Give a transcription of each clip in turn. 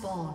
spawn.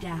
Down.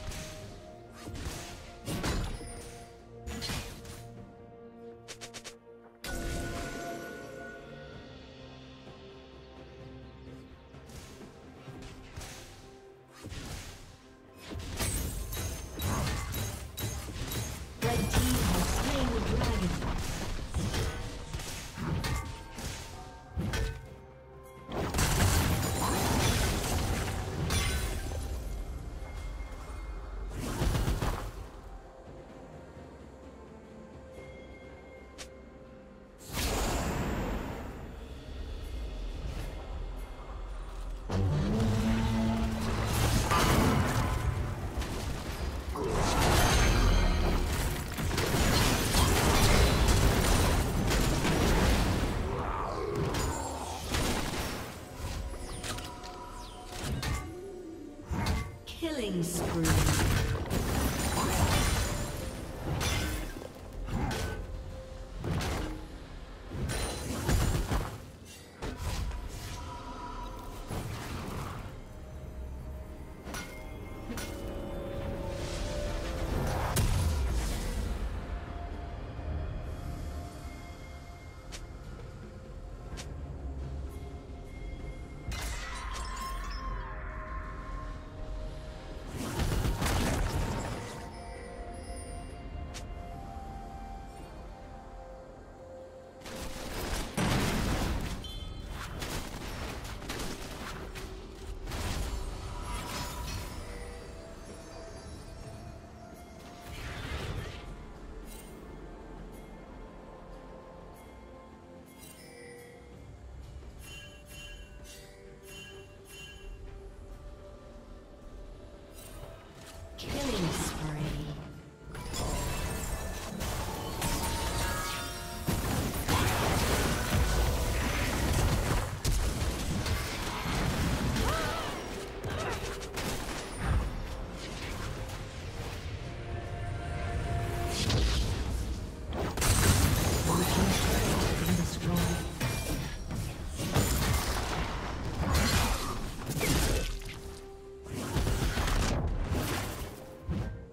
Killing spree.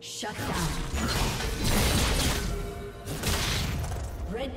Shut down. Red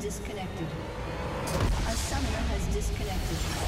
Disconnected. A summoner has disconnected.